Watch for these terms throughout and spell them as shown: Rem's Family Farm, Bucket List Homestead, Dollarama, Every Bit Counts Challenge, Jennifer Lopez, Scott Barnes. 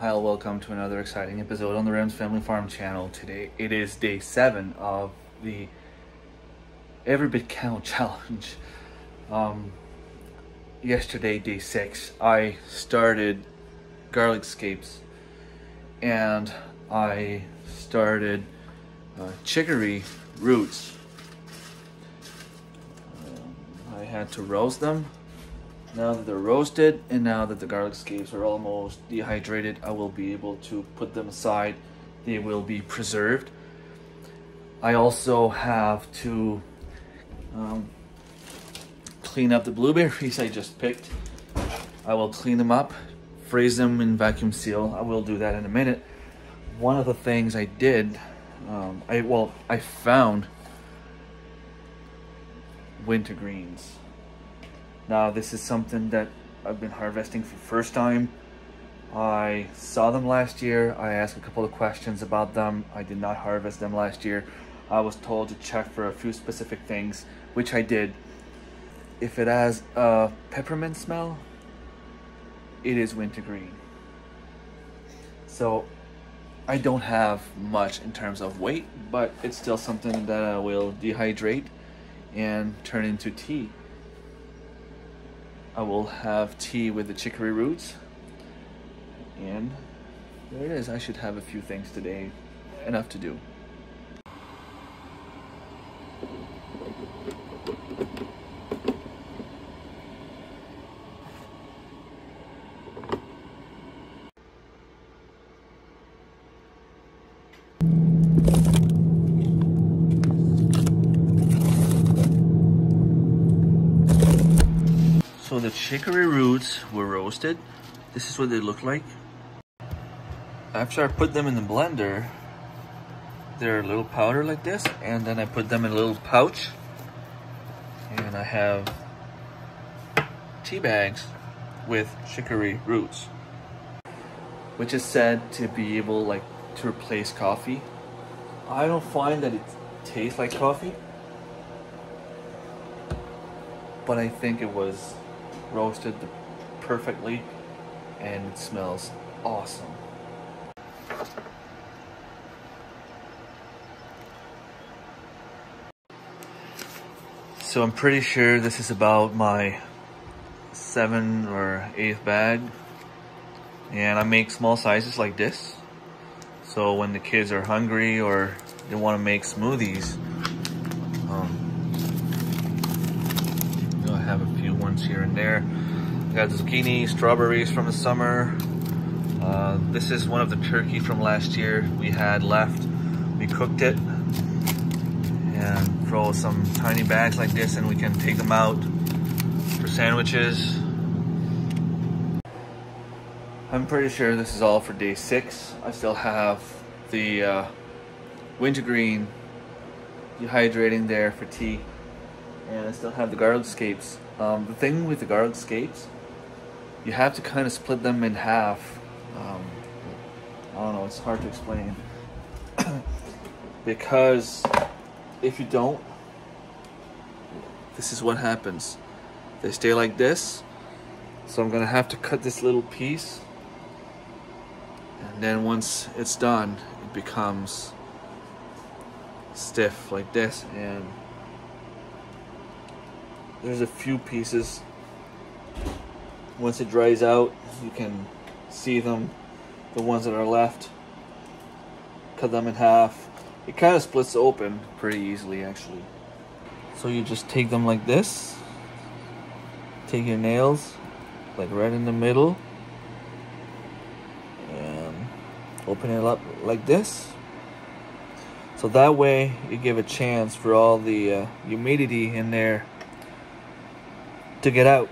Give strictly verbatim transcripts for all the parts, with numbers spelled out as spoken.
Hi, welcome to another exciting episode on the Rem's Family Farm channel. Today it is day seven of the Every Bit Counts Challenge. Um, yesterday, day six, I started garlic scapes and I started uh, chicory roots. Um, I had to roast them. Now that they're roasted and now that the garlic scapes are almost dehydrated, I will be able to put them aside. They will be preserved. I also have to um, clean up the blueberries I just picked. I will clean them up, freeze them in vacuum seal. I will do that in a minute. One of the things I did, um, I well, I found winter greens. Now, this is something that I've been harvesting for the first time. I saw them last year. I asked a couple of questions about them. I did not harvest them last year. I was told to check for a few specific things, which I did. If it has a peppermint smell, it is wintergreen. So I don't have much in terms of weight, but it's still something that I will dehydrate and turn into tea. I will have tea with the chicory roots, and there it is. I should have a few things today, enough to do. So the chicory roots were roasted. This is what they look like. After I put them in the blender, they're a little powder like this, and then I put them in a little pouch, and I have tea bags with chicory roots, which is said to be able like to replace coffee. I don't find that it tastes like coffee, but I think it was roasted perfectly and it smells awesome. So I'm pretty sure this is about my seven or eighth bag, and I make small sizes like this, so when the kids are hungry or they want to make smoothies, um, have a few ones here and there. I got zucchini, strawberries from the summer. Uh, this is one of the turkey from last year we had left. We cooked it and grow some tiny bags like this, and we can take them out for sandwiches. I'm pretty sure this is all for day six. I still have the uh, wintergreen dehydrating there for tea. And I still have the garlic scapes. Um, the thing with the garlic scapes, you have to kind of split them in half. Um, I don't know, it's hard to explain. Because if you don't, this is what happens. They stay like this. So I'm gonna have to cut this little piece. And then once it's done, it becomes stiff like this. And there's a few pieces. Once it dries out, you can see them. The ones that are left, cut them in half. It kind of splits open pretty easily, actually. So you just take them like this. Take your nails, like right in the middle, and open it up like this. So that way, you give a chance for all the uh, humidity in there to get out.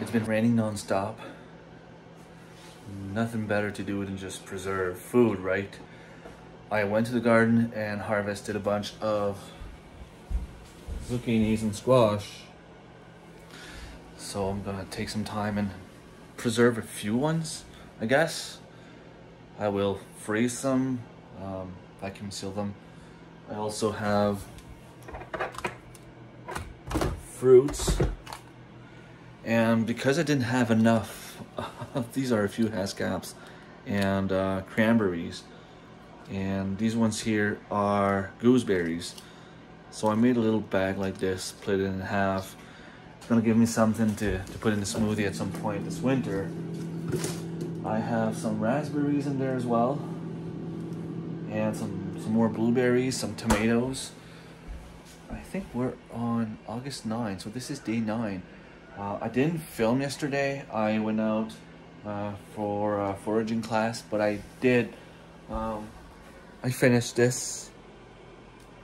It's been raining non-stop. Nothing better to do than just preserve food, right? I went to the garden and harvested a bunch of zucchinis and squash. So I'm gonna take some time and preserve a few ones, I guess. I will freeze them, um, vacuum seal them. I also have fruits. And because I didn't have enough, these are a few half caps, and uh, cranberries. And these ones here are gooseberries. So I made a little bag like this, split it in half. It's gonna give me something to, to put in the smoothie at some point this winter. I have some raspberries in there as well. And some, some more blueberries, some tomatoes. I think we're on August ninth, so this is day nine. Uh, I didn't film yesterday. I went out uh, for a foraging class, but I did. Um, I finished this.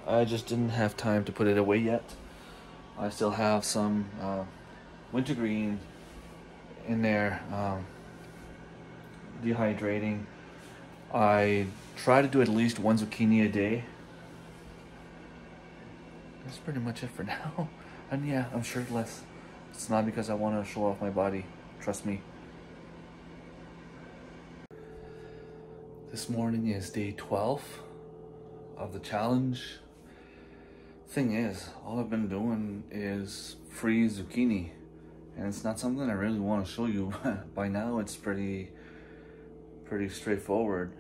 I just didn't have time to put it away yet. I still have some uh, wintergreen in there, um, dehydrating. I try to do at least one zucchini a day. That's pretty much it for now. And yeah, I'm shirtless. It's not because I want to show off my body, trust me. This morning is day twelve of the challenge. Thing is, all I've been doing is free zucchini, and it's not something I really want to show you. By now it's pretty pretty straightforward.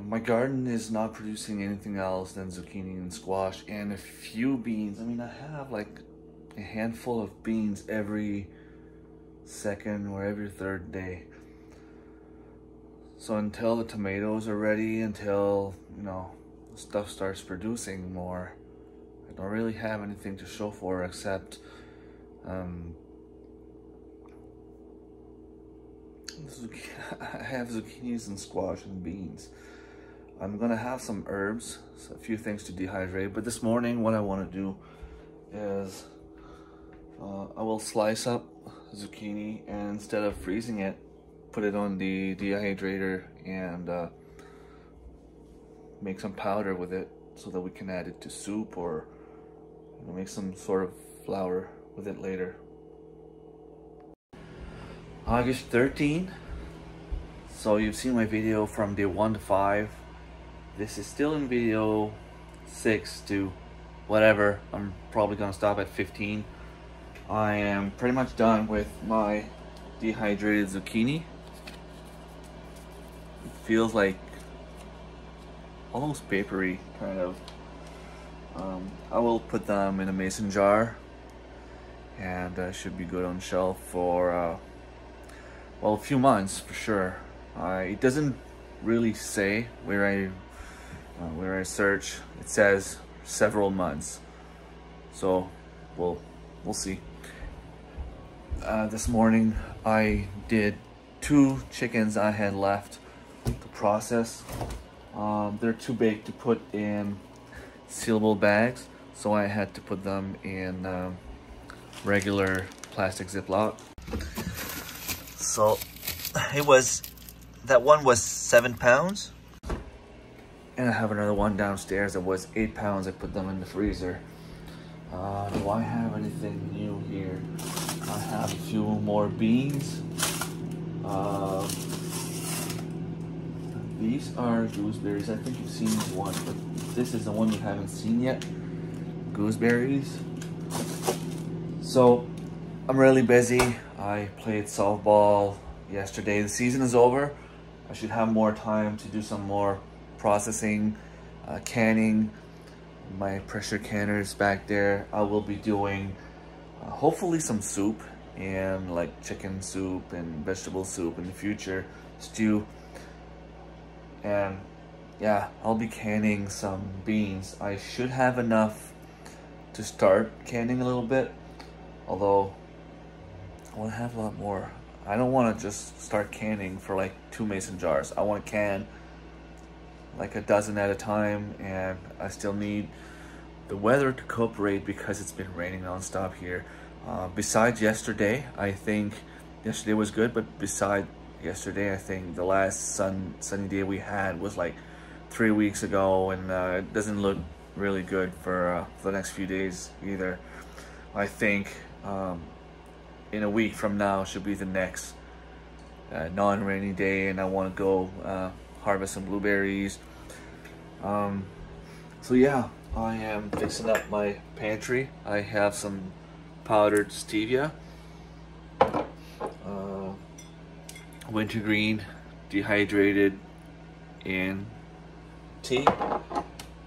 My garden is not producing anything else than zucchini and squash and a few beans. I mean, I have like a handful of beans every second or every third day. So until the tomatoes are ready, until, you know, stuff starts producing more, I don't really have anything to show for except um, I have zucchinis and squash and beans. I'm gonna have some herbs, so a few things to dehydrate, but this morning what I want to do is uh, I will slice up zucchini and instead of freezing it, put it on the dehydrator and uh, make some powder with it so that we can add it to soup or, you know, make some sort of flour with it later. August thirteenth, so you've seen my video from day one to five. This is still in video six to whatever. I'm probably gonna stop at fifteen. I am pretty much done with my dehydrated zucchini. It feels like almost papery, kind of. Um, I will put them in a mason jar and uh, should be good on shelf for, uh, well, a few months for sure. Uh, it doesn't really say where I Uh, where I search, it says several months, so we'll we'll see. Uh, this morning I did two chickens I had left to process. Um, they're too big to put in sealable bags, so I had to put them in um, regular plastic Ziploc. So it was that one was seven pounds. And I have another one downstairs that was eight pounds. I put them in the freezer. Uh, do I have anything new here? I have a few more beans. Uh, these are gooseberries. I think you've seen one, but this is the one you haven't seen yet. Gooseberries. So I'm really busy. I played softball yesterday. The season is over. I should have more time to do some more processing, uh, canning. My pressure canner is back there. I will be doing uh, hopefully some soup, and like chicken soup and vegetable soup in the future, stew. And yeah, I'll be canning some beans. I should have enough to start canning a little bit, although I want to have a lot more. I don't want to just start canning for like two mason jars. I want to can like a dozen at a time, and I still need the weather to cooperate because it's been raining non-stop here. Uh, besides yesterday, I think yesterday was good, but besides yesterday, I think the last sun sunny day we had was like three weeks ago, and uh, it doesn't look really good for, uh, for the next few days either. I think um, in a week from now should be the next uh, non-rainy day, and I want to go uh, harvest some blueberries. Um, so yeah, I am fixing up my pantry. I have some powdered stevia, uh, wintergreen, dehydrated in tea,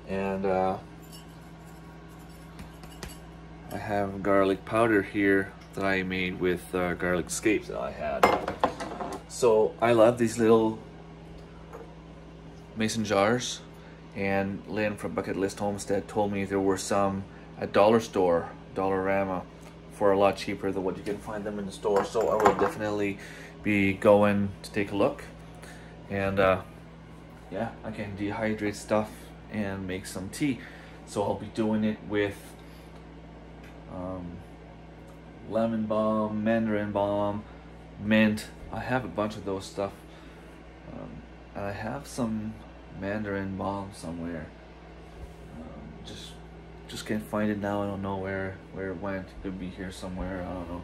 and uh, I have garlic powder here that I made with uh, garlic scapes that I had. So I love these little mason jars, and Lynn from Bucket List Homestead told me there were some at dollar store, Dollarama, for a lot cheaper than what you can find them in the store. So I will definitely be going to take a look, and uh, yeah, I can dehydrate stuff and make some tea. So I'll be doing it with um, lemon balm, mandarin balm, mint. I have a bunch of those stuff, um, and I have some mandarin balm somewhere. Um, just just can't find it now. I don't know where where it went. It could be here somewhere, I don't know.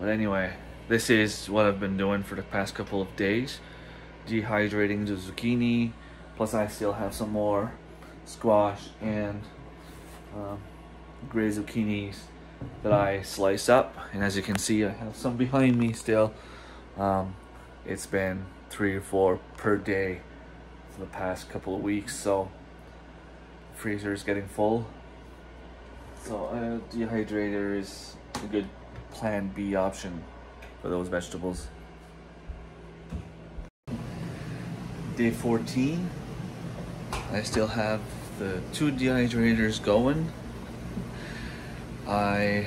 But anyway, this is what I've been doing for the past couple of days, dehydrating the zucchini. Plus I still have some more squash and um, gray zucchinis that I slice up, and as you can see I have some behind me still. Um, it's been three or four per day for the past couple of weeks, so the freezer is getting full. So a dehydrator is a good plan B option for those vegetables. Day fourteen, I still have the two dehydrators going. I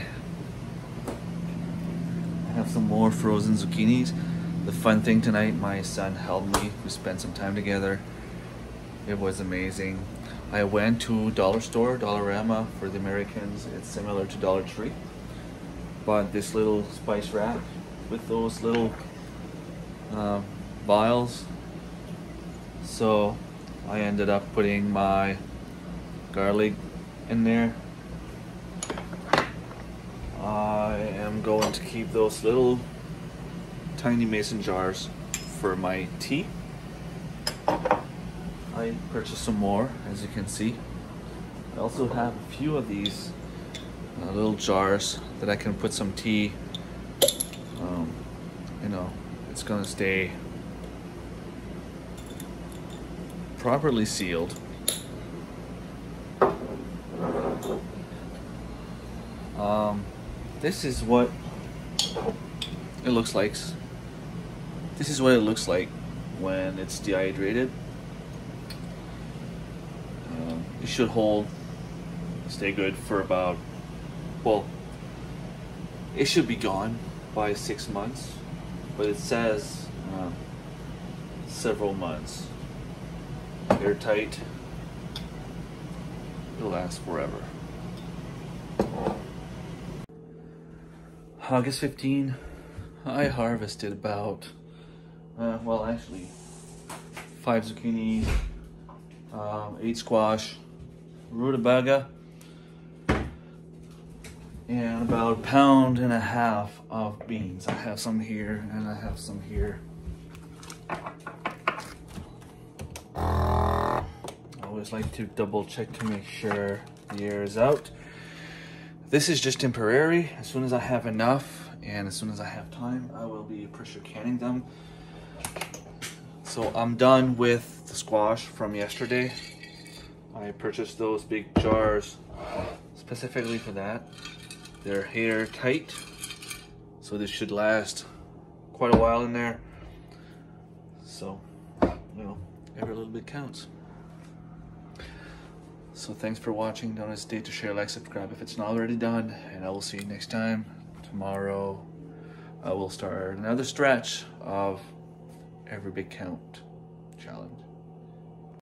have some more frozen zucchinis. The fun thing tonight, my son helped me. We spent some time together. It was amazing. I went to Dollar Store, Dollarama for the Americans. It's similar to Dollar Tree. Bought this little spice rack with those little uh, vials. So I ended up putting my garlic in there. I am going to keep those little tiny mason jars for my tea. I purchased some more, as you can see. I also have a few of these uh, little jars that I can put some tea. Um, you know, it's gonna stay properly sealed. Um, This is what it looks like. This is what it looks like when it's dehydrated. Um, it should hold, stay good for about, well, it should be gone by six months, but it says uh, several months. Airtight, it'll last forever. August fifteenth, I harvested about, uh, well actually, five zucchinis, um, eight squash, rutabaga, and about a pound and a half of beans. I have some here and I have some here. I always like to double check to make sure the air is out. This is just temporary. As soon as I have enough and as soon as I have time, I will be pressure canning them. So I'm done with the squash from yesterday. I purchased those big jars specifically for that. They're airtight, so this should last quite a while in there. So, you know, every little bit counts. So thanks for watching. Don't hesitate to share, like, subscribe if it's not already done, and I will see you next time. Tomorrow I will start another stretch of Every Bit Counts Challenge.